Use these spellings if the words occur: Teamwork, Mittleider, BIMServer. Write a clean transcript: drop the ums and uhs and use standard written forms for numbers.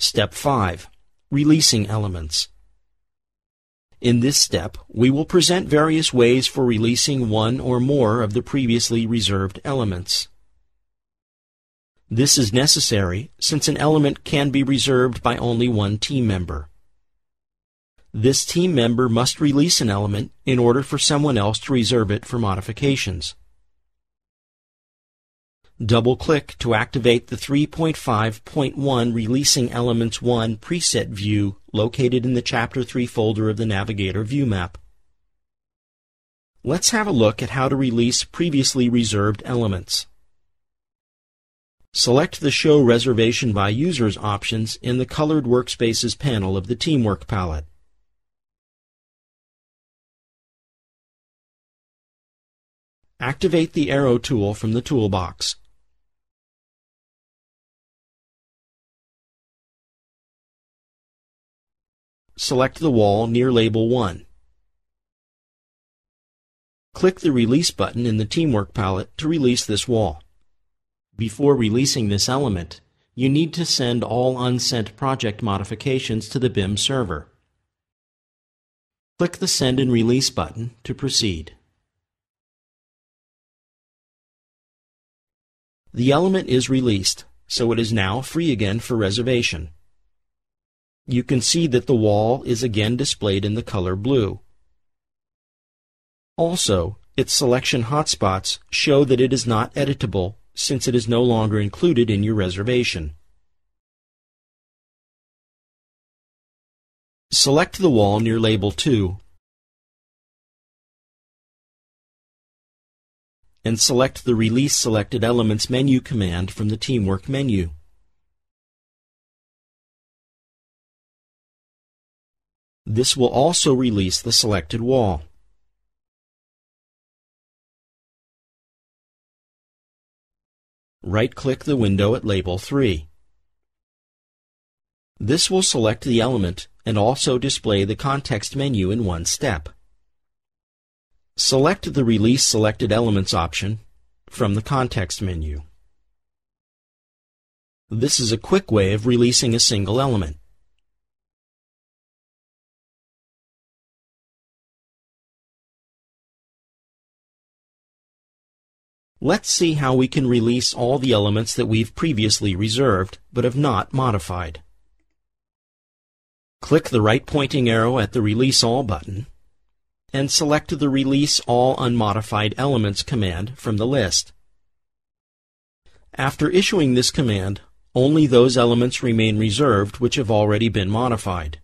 Step 5. Releasing elements. In this step, we will present various ways for releasing one or more of the previously reserved elements. This is necessary since an element can be reserved by only one team member. This team member must release an element in order for someone else to reserve it for modifications. Double-click to activate the 3.5.1 Releasing Elements 1 preset view located in the Chapter 3 folder of the Navigator view map. Let's have a look at how to release previously reserved elements. Select the Show Reservation by Users options in the Colored Workspaces panel of the Teamwork palette. Activate the arrow tool from the toolbox. Select the wall near Label 1. Click the Release button in the Teamwork palette to release this wall. Before releasing this element, you need to send all unsent project modifications to the BIM server. Click the Send and Release button to proceed. The element is released, so it is now free again for reservation. You can see that the wall is again displayed in the color blue. Also, its selection hotspots show that it is not editable since it is no longer included in your reservation. Select the wall near Label 2 and select the Release Selected Elements menu command from the Teamwork menu. This will also release the selected wall. Right-click the window at Label 3. This will select the element and also display the context menu in one step. Select the Release Selected Elements option from the context menu. This is a quick way of releasing a single element. Let's see how we can release all the elements that we've previously reserved but have not modified. Click the right pointing arrow at the Release All button and select the Release All Unmodified Elements command from the list. After issuing this command, only those elements remain reserved which have already been modified.